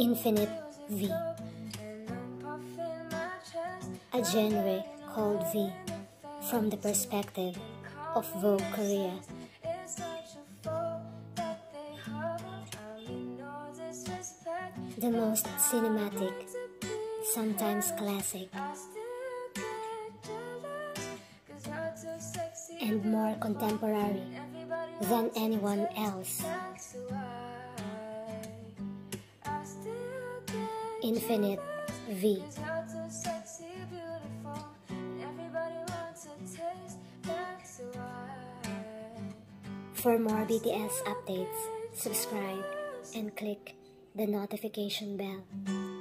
Infinite V, a genre called V, from the perspective of Vogue Korea. The most cinematic, sometimes classic, and more contemporary than anyone else. Infinite V. For more BTS updates, subscribe and click the notification bell.